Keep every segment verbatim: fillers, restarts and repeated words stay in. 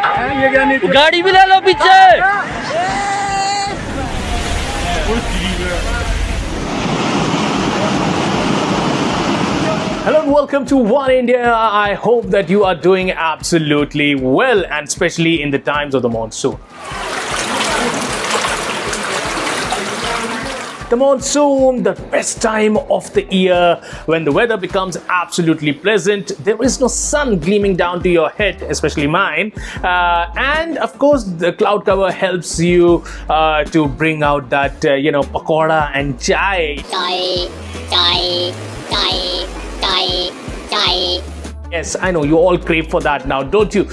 गाड़ी भी ले लो पीछे। Hello and welcome to One India. I hope that you are doing absolutely well, and especially in the times of the monsoon. The monsoon, the best time of the year, when the weather becomes absolutely pleasant, there is no sun gleaming down to your head, especially mine, uh, and of course the cloud cover helps you uh, to bring out that uh, you know pakoda and chai. Chai, chai, chai, chai, chai. Yes, I know you all crave for that now, don't you?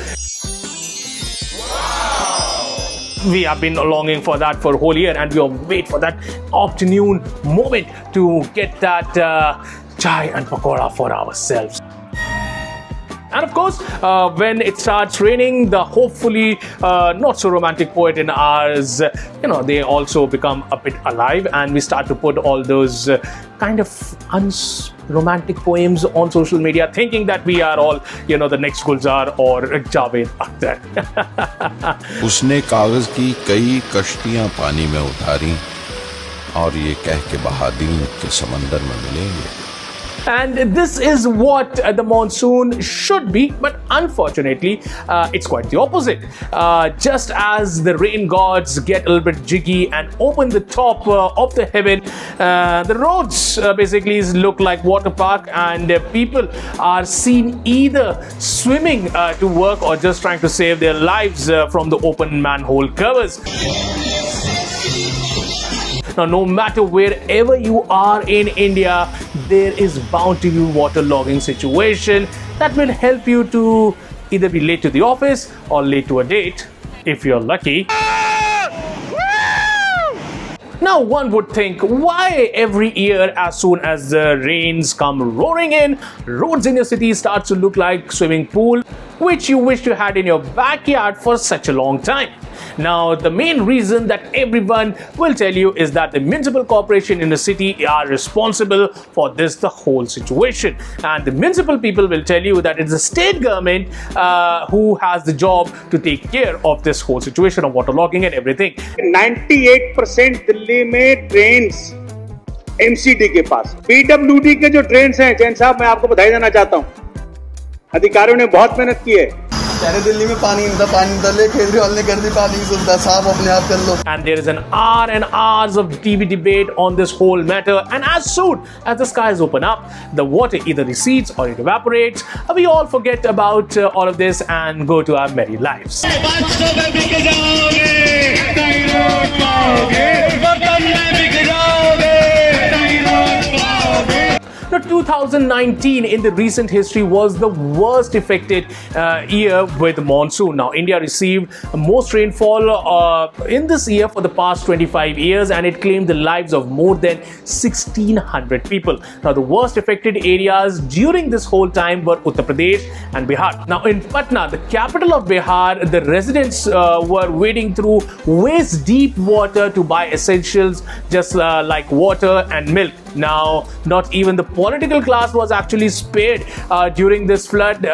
We have been longing for that for a whole year, and we all wait for that afternoon moment to get that uh, chai and pakora for ourselves. And of course, uh, when it starts raining, the hopefully uh, not so romantic poet in ours, you know, they also become a bit alive, and we start to put all those uh, kind of unromantic poems on social media, thinking that we are all, you know, the next Gulzar or Javed Akhtar. उसने कागज की कई कश्तियां पानी में उतारी और ये कह के बहादुर के समंदर में मिलेंगे. And this is what uh, the monsoon should be, but unfortunately uh, it's quite the opposite. Uh, just as the rain gods get a little bit jiggy and open the top uh, of the heaven, uh, the roads uh, basically look like water park, and uh, people are seen either swimming uh, to work or just trying to save their lives uh, from the open manhole covers. Now, no matter wherever you are in India, there is bound to be water logging situation that will help you to either be late to the office or late to a date, if you're lucky. Now, one would think, why every year as soon as the rains come roaring in, roads in your city start to look like swimming pool, which you wish you had in your backyard for such a long time. Now, the main reason that everyone will tell you is that the municipal corporation in the city are responsible for this, the whole situation. And the municipal people will tell you that it's the state government uh, who has the job to take care of this whole situation of water logging and everything. ninety-eight percent Delhi mein drains M C D ke paas. B W D ke jo drains hain, Jain sahab, main aapko badhai dena chahta hu. Adhikariyon ne bahut mehnat ki hai. And there is an hour and hours of T V debate on this whole matter, and as soon as the skies open up, the water either recedes or it evaporates. We all forget about uh, all of this and go to our merry lives. Now, two thousand nineteen in the recent history was the worst affected uh, year with monsoon. Now, India received most rainfall uh, in this year for the past twenty-five years, and it claimed the lives of more than sixteen hundred people. Now, the worst affected areas during this whole time were Uttar Pradesh and Bihar. Now, in Patna, the capital of Bihar, the residents uh, were wading through waist-deep water to buy essentials just uh, like water and milk. Now, not even the political class was actually spared uh, during this flood-like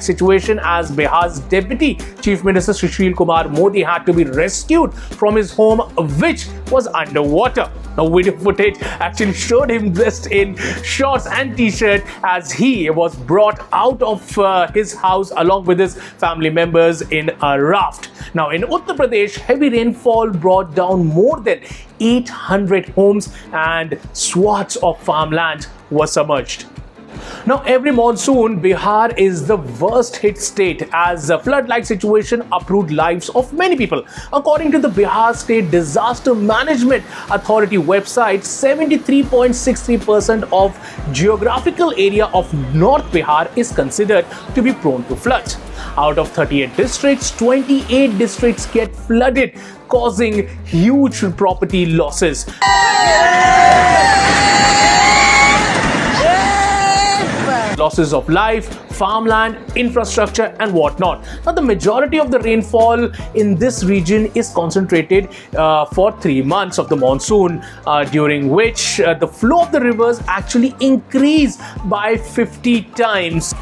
uh, situation, as Bihar's Deputy Chief Minister Sushil Kumar Modi had to be rescued from his home, which was underwater. Now, video footage actually showed him dressed in shorts and t-shirt as he was brought out of uh, his house along with his family members in a raft. Now, in Uttar Pradesh, heavy rainfall brought down more than eight hundred homes, and swaths of farmland were submerged. Now, every monsoon, Bihar is the worst hit state, as the flood-like situation uprooted lives of many people. According to the Bihar State Disaster Management Authority website, seventy-three point six three percent of geographical area of North Bihar is considered to be prone to floods. Out of thirty-eight districts, twenty-eight districts get flooded, causing huge property losses. Losses of life, farmland, infrastructure and whatnot. Now, the majority of the rainfall in this region is concentrated uh, for three months of the monsoon, uh, during which uh, the flow of the rivers actually increased by fifty times.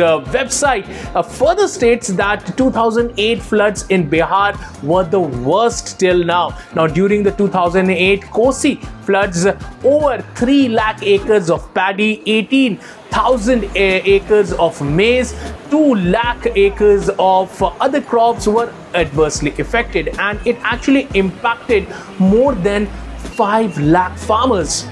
uh, website uh, further states that two thousand eight floods in Bihar were the worst till now. Now, during the two thousand eight Kosi floods, over three lakh acres of paddy, eighteen thousand acres of maize, two lakh acres of other crops were adversely affected, and it actually impacted more than five lakh farmers.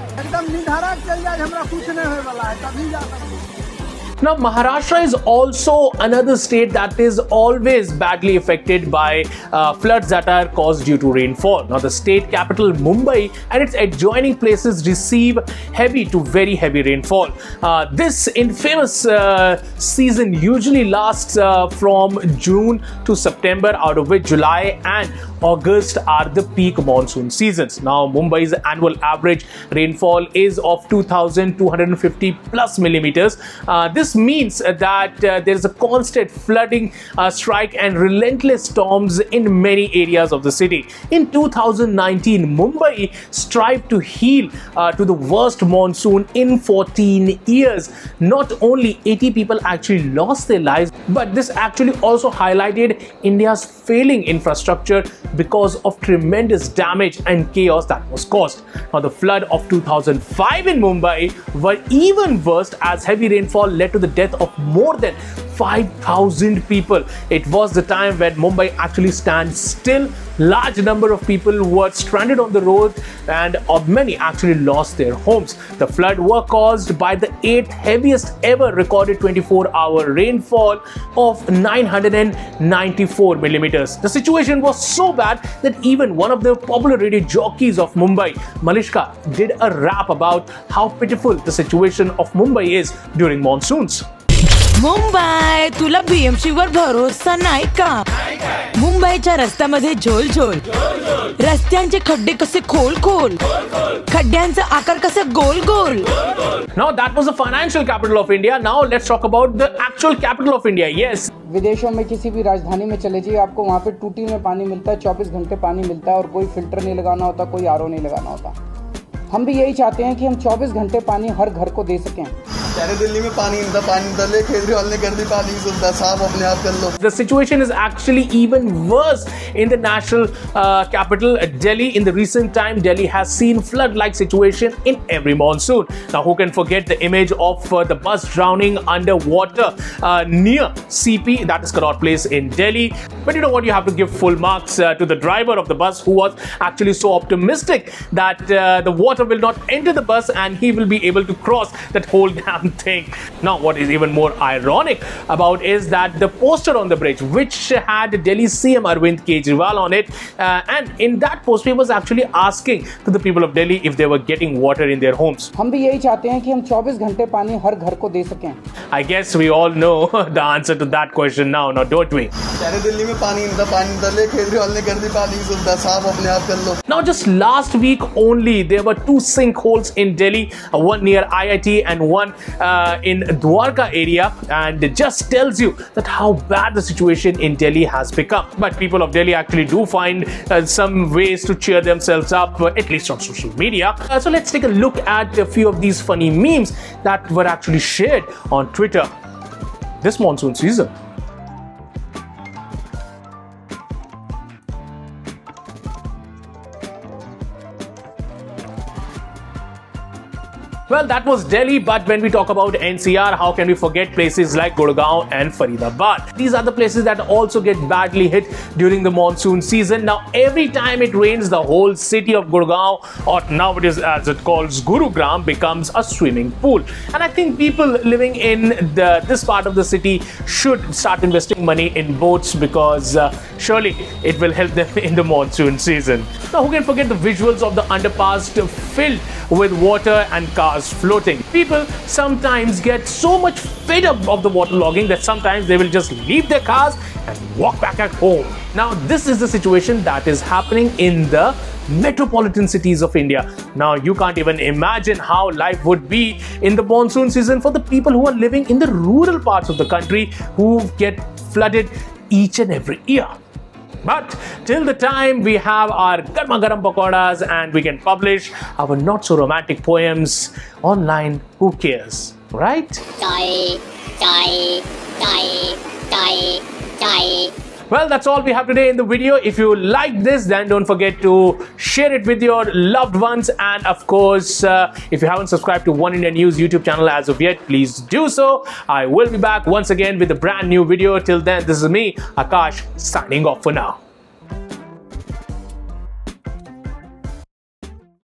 Now, Maharashtra is also another state that is always badly affected by uh, floods that are caused due to rainfall. Now, the state capital Mumbai and its adjoining places receive heavy to very heavy rainfall. Uh, this infamous uh, season usually lasts uh, from June to September, out of which July and August are the peak monsoon seasons. Now, Mumbai's annual average rainfall is of two thousand two hundred fifty plus millimeters. Uh, this This means that uh, there is a constant flooding uh, strike and relentless storms in many areas of the city. In two thousand nineteen, Mumbai strived to heal uh, to the worst monsoon in fourteen years. Not only eighty people actually lost their lives, but this actually also highlighted India's failing infrastructure because of tremendous damage and chaos that was caused. Now, the flood of two thousand five in Mumbai were even worse, as heavy rainfall led to the death of more than five thousand people. It was the time when Mumbai actually stands still. Large number of people were stranded on the road, and of many actually lost their homes. The flood were caused by the eighth heaviest ever recorded twenty-four hour rainfall of nine hundred ninety-four millimeters. The situation was so bad that even one of the popular radio jockeys of Mumbai, Malishka, did a rap about how pitiful the situation of Mumbai is during monsoons. Mumbai तुला B M C वर भरोसा नाही का? मुंबईच्या रस्त्यामध्ये झोल झोल, रस्त्यांचे खड्डे कसे खोल खोल, खड्ड्यांचा आकार कसे गोल गोल. Now that was the financial capital of India. Now let's talk about the actual capital of India. Yes. विदेशों में किसी भी राजधानी में चले जाइए, आपको वहाँ पे टूटी में पानी मिलता है, चौबीस घंटे पानी मिलता है, और कोई फिल्टर नहीं लगाना होता, कोई आर ओ नहीं लगाना होता. हम भी यही चाहते हैं कि हम चौबीस घंटे पानी हर घर को दे सकें. The situation is actually even worse in the national uh, capital, Delhi. In the recent time, Delhi has seen flood-like situation in every monsoon. Now, who can forget the image of uh, the bus drowning underwater uh, near C P, that is Karot Place in Delhi. But you know what, you have to give full marks uh, to the driver of the bus, who was actually so optimistic that uh, the water will not enter the bus and he will be able to cross that whole damn thing. Now, what is even more ironic about is that the poster on the bridge, which had Delhi C M Arvind Kejriwal on it, uh, and in that poster he was actually asking to the people of Delhi if they were getting water in their homes. हम भी यही चाहते हैं कि हम चौबीस घंटे पानी हर घर को दे सकें. I guess we all know the answer to that question now, now don't we? Now, just last week only, there were two sinkholes in Delhi, one near I I T and one Uh, in Dwarka area, and it just tells you that how bad the situation in Delhi has become. But people of Delhi actually do find uh, some ways to cheer themselves up, uh, at least on social media. Uh, so let's take a look at a few of these funny memes that were actually shared on Twitter this monsoon season. Well, that was Delhi, but when we talk about N C R, how can we forget places like Gurgaon and Faridabad? These are the places that also get badly hit during the monsoon season. Now, every time it rains, the whole city of Gurgaon, or nowadays as it calls Gurugram, becomes a swimming pool. And I think people living in the, this part of the city should start investing money in boats, because uh, surely it will help them in the monsoon season. Now, who can forget the visuals of the underpass filled with water and cars floating? People sometimes get so much fed up of the waterlogging that sometimes they will just leave their cars and walk back at home. Now, this is the situation that is happening in the metropolitan cities of India. Now, you can't even imagine how life would be in the monsoon season for the people who are living in the rural parts of the country, who get flooded each and every year. But till the time we have our Garma Garam Pakoras and we can publish our not so romantic poems online, who cares, right? Sorry, sorry. die, die, die. Well, that's all we have today in the video. If you like this, then don't forget to share it with your loved ones. And of course, uh, if you haven't subscribed to One India News YouTube channel as of yet, please do so. I will be back once again with a brand new video. Till then, this is me, Akash, signing off for now.